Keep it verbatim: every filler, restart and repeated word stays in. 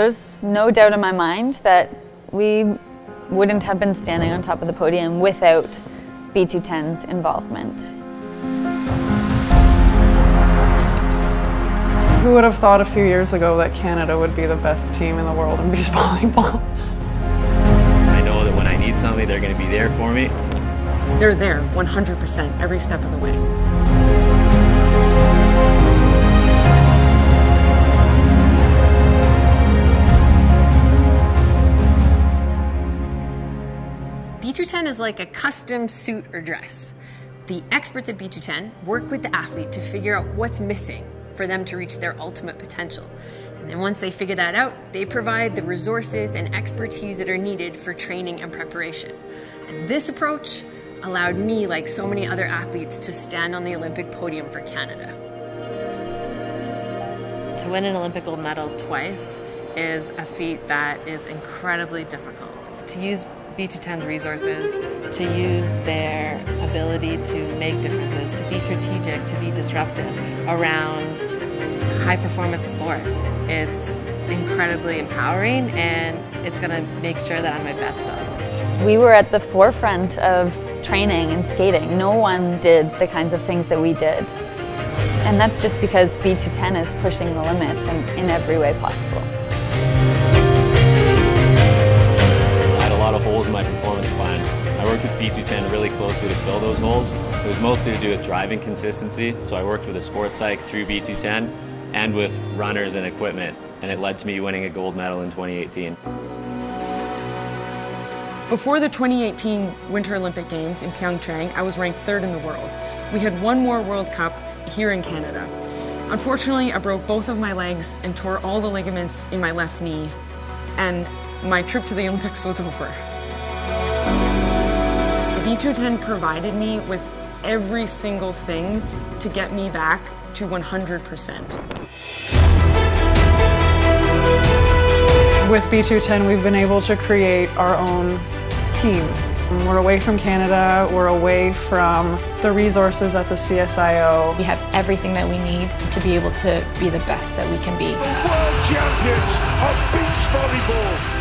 There's no doubt in my mind that we wouldn't have been standing on top of the podium without B two ten's involvement. Who would have thought a few years ago that Canada would be the best team in the world in beach volleyball? I know that when I need something, they're going to be there for me. They're there one hundred percent every step of the way. B two ten is like a custom suit or dress. The experts at B two ten work with the athlete to figure out what's missing for them to reach their ultimate potential. And then once they figure that out, they provide the resources and expertise that are needed for training and preparation. And this approach allowed me, like so many other athletes, to stand on the Olympic podium for Canada. To win an Olympic gold medal twice is a feat that is incredibly difficult. To use B two ten's resources, to use their ability to make differences, to be strategic, to be disruptive around high-performance sport. It's incredibly empowering, and it's going to make sure that I'm my best self. We were at the forefront of training and skating. No one did the kinds of things that we did. And that's just because B two ten is pushing the limits in, in every way possible. Holes in my performance plan. I worked with B two ten really closely to fill those holes. It was mostly to do with driving consistency, so I worked with a sports psych through B two ten and with runners and equipment, and it led to me winning a gold medal in twenty eighteen. Before the twenty eighteen Winter Olympic Games in Pyeongchang, I was ranked third in the world. We had one more World Cup here in Canada. Unfortunately, I broke both of my legs and tore all the ligaments in my left knee, and my trip to the Olympics was over. B two ten provided me with every single thing to get me back to one hundred percent. With B two ten, we've been able to create our own team. We're away from Canada, we're away from the resources at the C S I O. We have everything that we need to be able to be the best that we can be. The World Champions of Beach Volleyball!